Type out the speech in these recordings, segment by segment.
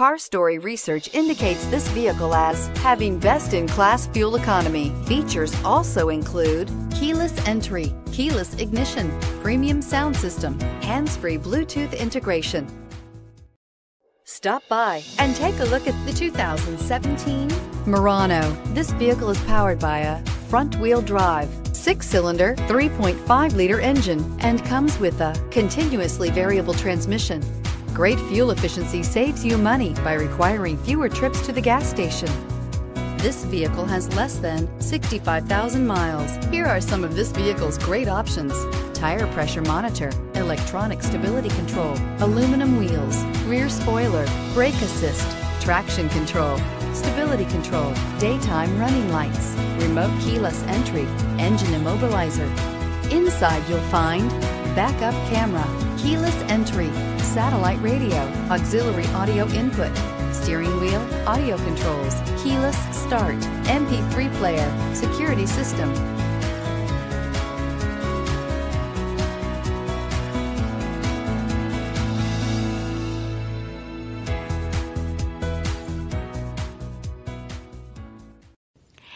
Car Story research indicates this vehicle as having best-in-class fuel economy. Features also include keyless entry, keyless ignition, premium sound system, hands-free Bluetooth integration. Stop by and take a look at the 2017 Murano. This vehicle is powered by a front-wheel drive, 6-cylinder, 3.5-liter engine, and comes with a continuously variable transmission. Great fuel efficiency saves you money by requiring fewer trips to the gas station. This vehicle has less than 65,000 miles. Here are some of this vehicle's great options: tire pressure monitor, electronic stability control, aluminum wheels, rear spoiler, brake assist, traction control, stability control, daytime running lights, remote keyless entry, engine immobilizer. Inside you'll find backup camera, keyless entry, satellite radio, auxiliary audio input, steering wheel audio controls, keyless start, MP3 player, security system.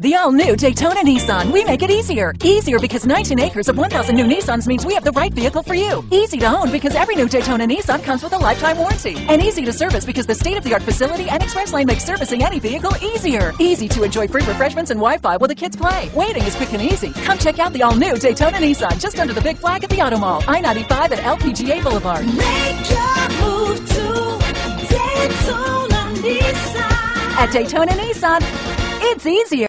The all-new Daytona Nissan. We make it easier. Easier because 19 acres of 1,000 new Nissans means we have the right vehicle for you. Easy to own because every new Daytona Nissan comes with a lifetime warranty. And easy to service because the state-of-the-art facility and express lane makes servicing any vehicle easier. Easy to enjoy free refreshments and Wi-Fi while the kids play. Waiting is quick and easy. Come check out the all-new Daytona Nissan just under the big flag at the Auto Mall, I-95 and LPGA Boulevard. Make your move to Daytona Nissan. At Daytona Nissan, it's easier.